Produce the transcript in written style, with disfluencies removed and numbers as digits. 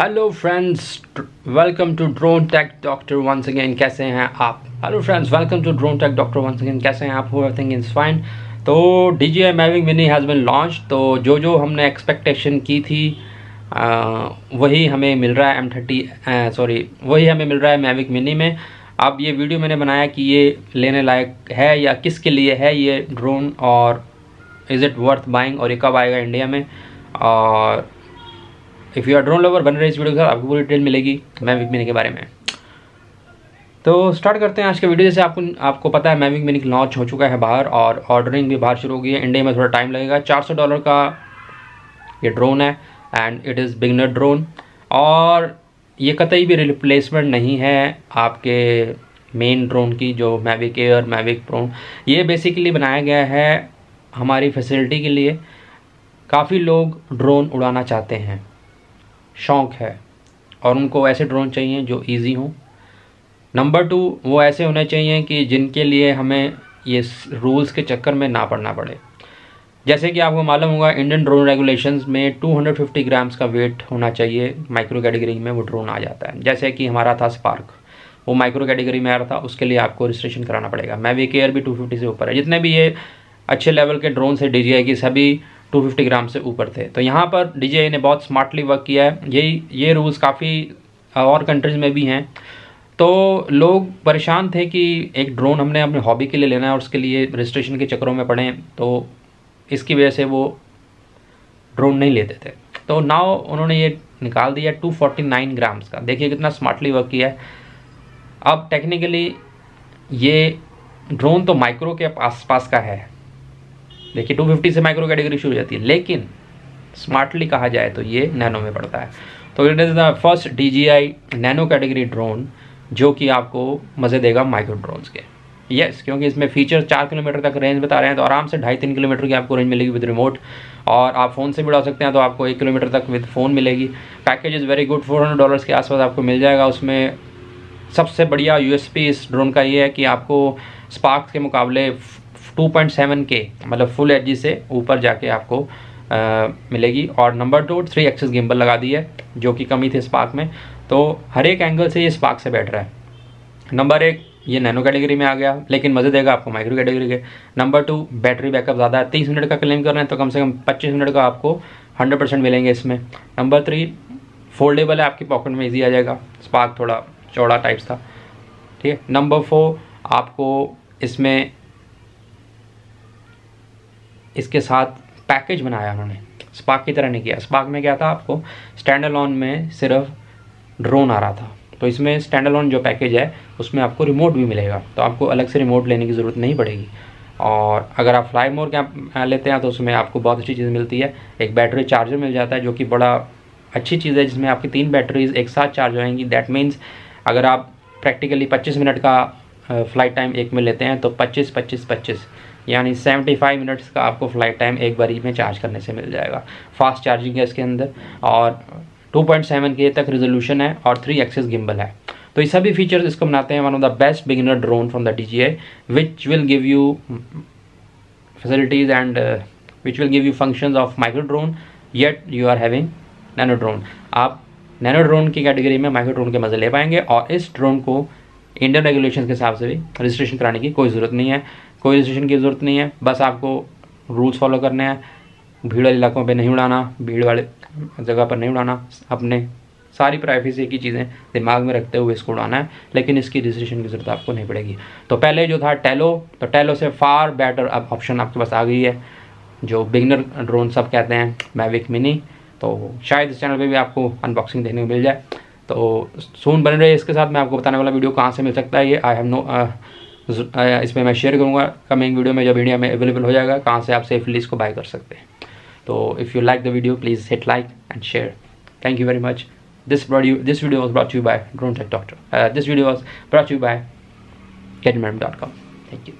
Hello friends, welcome to drone tech doctor once again. कैसे हैं आप? Hello friends, welcome to drone tech doctor once again. कैसे हैं आप? Hope everything is fine. तो DJI Mavic Mini has been launch. तो जो हमने एक्सपेक्टेशन की थी वही हमें मिल रहा है वही हमें मिल रहा है Mavic Mini में। अब ये वीडियो मैंने बनाया कि ये लेने लायक है या किसके लिए है ये ड्रोन, और इज़ इट वर्थ बाइंग, और ये कब आएगा इंडिया में। और if you are drone lover बन रहे इस वीडियो के साथ, आपको पूरी डिटेल मिलेगी Mavic Mini के बारे में। तो स्टार्ट करते हैं आज का वीडियो। जैसे आपको पता है Mavic Mini लॉन्च हो चुका है बाहर, और ऑर्डरिंग भी बाहर शुरू हो गई है। इंडिया में थोड़ा टाइम लगेगा। $400 का ये ड्रोन है and it is beginner drone, और ये कतई भी रिप्लेसमेंट नहीं है आपके मेन ड्रोन की जो Mavic Air, Mavic Pro। ये बेसिकली बनाया गया है हमारी फैसिलिटी के लिए। काफ़ी लोग ड्रोन उड़ाना चाहते हैं, शौक़ है, और उनको ऐसे ड्रोन चाहिए जो इजी हों। नंबर 2, वो ऐसे होने चाहिए कि जिनके लिए हमें ये रूल्स के चक्कर में ना पड़ना पड़े। जैसे कि आपको मालूम होगा, इंडियन ड्रोन रेगुलेशंस में 250 ग्राम्स का वेट होना चाहिए। माइक्रो कैटेगरी में वो ड्रोन आ जाता है। जैसे कि हमारा था स्पार्क, वो माइक्रो कैटेगरी में आ रहा था। उसके लिए आपको रजिस्ट्रेशन कराना पड़ेगा। Mavic Air भी 250 से ऊपर है। जितने भी ये अच्छे लेवल के ड्रोन से DJI की सभी 250 ग्राम से ऊपर थे। तो यहाँ पर DJI ने बहुत स्मार्टली वर्क किया है। ये रूल्स काफ़ी और कंट्रीज़ में भी हैं। तो लोग परेशान थे कि एक ड्रोन हमने अपने हॉबी के लिए लेना है और उसके लिए रजिस्ट्रेशन के चक्करों में पड़े, तो इसकी वजह से वो ड्रोन नहीं लेते थे। तो नाउ उन्होंने ये निकाल दिया 249 ग्राम्स का। देखिए कितना स्मार्टली वर्क किया है। अब टेक्निकली ये ड्रोन तो माइक्रो के आसपास का है। देखिए 250 से माइक्रो कैटेगरी शुरू हो जाती है, लेकिन स्मार्टली कहा जाए तो ये नैनो में पड़ता है। तो it is the first DJI nano category drone जो कि आपको मज़े देगा माइक्रो ड्रोन्स के। यस, क्योंकि इसमें फीचर 4 किलोमीटर तक रेंज बता रहे हैं, तो आराम से 2.5-3 किलोमीटर की आपको रेंज मिलेगी विद रिमोट। और आप फ़ोन से भी उड़ा सकते हैं, तो आपको 1 किलोमीटर तक विद फ़ोन मिलेगी। पैकेज इज़ वेरी गुड, $400 के आसपास आपको मिल जाएगा। उसमें सबसे बढ़िया USP इस ड्रोन का ये है कि आपको स्पार्क के मुकाबले 2.7K मतलब फुल एचडी से ऊपर जाके आपको मिलेगी। और नंबर 2, 3 एक्सिस गिम्बल लगा दी है, जो कि कमी थी स्पार्क में। तो हर एक एंगल से ये स्पार्क से बैठ रहा है। नंबर 1, ये नैनो कैटेगरी में आ गया, लेकिन मज़े देगा आपको माइक्रो कैटेगरी के। नंबर 2, बैटरी बैकअप ज़्यादा है। 30 मिनट का क्लेम कर रहे हैं, तो कम से कम 25 मिनट का आपको 100% मिलेंगे इसमें। नंबर 3, फोल्डेबल है, आपकी पॉकेट में ईजी आ जाएगा। स्पार्क थोड़ा चौड़ा टाइप्स था, ठीक है। नंबर 4, आपको इसमें इसके साथ पैकेज बनाया उन्होंने, स्पार्क की तरह नहीं किया। स्पार्क में क्या था, आपको स्टैंड अलोन में सिर्फ ड्रोन आ रहा था, तो इसमें स्टैंड अलोन जो पैकेज है उसमें आपको रिमोट भी मिलेगा, तो आपको अलग से रिमोट लेने की ज़रूरत नहीं पड़ेगी। और अगर आप फ्लाई मोड कैंप लेते हैं तो उसमें आपको बहुत अच्छी चीज़ मिलती है। एक बैटरी चार्जर मिल जाता है, जो कि बड़ा अच्छी चीज़ है, जिसमें आपकी 3 बैटरीज एक साथ चार्ज होएंगी। दैट मीन्स अगर आप प्रैक्टिकली 25 मिनट का फ्लाइट टाइम एक में लेते हैं, तो 25-25-25 यानी 75 मिनट्स का आपको फ़्लाइट टाइम एक बारी में चार्ज करने से मिल जाएगा। फास्ट चार्जिंग है इसके अंदर, और 2.7K तक रिजोल्यूशन है, और 3 एक्सिस गिम्बल है। तो ये सभी फीचर्स इसको बनाते हैं one of the best beginner drone from the DJI, which will give you facilities and which will give you functions of micro drone, yet you are having nano drone. आप nano drone की category में micro drone के मज़े ले पाएंगे। और इस drone को इंडियन रेगुलेशन के हिसाब से भी रजिस्ट्रेशन कराने की कोई ज़रूरत नहीं है, कोई रजिस्ट्रेशन की ज़रूरत नहीं है। बस आपको रूल्स फॉलो करने हैं। भीड़ वाले इलाकों पे नहीं उड़ाना, भीड़ वाले जगह पर नहीं उड़ाना। अपने सारी प्राइवेसी की चीज़ें दिमाग में रखते हुए इसको उड़ाना है, लेकिन इसकी रजिस्ट्रेशन की ज़रूरत आपको नहीं पड़ेगी। तो पहले जो था टेलो, तो टेलो से फार बेटर अब ऑप्शन आपके पास आ गई है, जो बिगनर ड्रोन सब कहते हैं Mavic Mini। तो शायद इस चैनल पर भी आपको अनबॉक्सिंग देखने को मिल जाए। तो सून बन रहे इसके साथ। मैं आपको बताने वाला वीडियो कहाँ से मिल सकता है ये आई हैव नो, इसमें मैं शेयर करूँगा कमिंग वीडियो में, जब इंडिया में अवेलेबल हो जाएगा, कहाँ से आप सेफली इसको बाय कर सकते हैं। तो if you like the video, please hit like and share. Thank you very much. This video was brought to you by Drone Tech Doctor. This video was brought to you by gettingmarried.com. Thank you.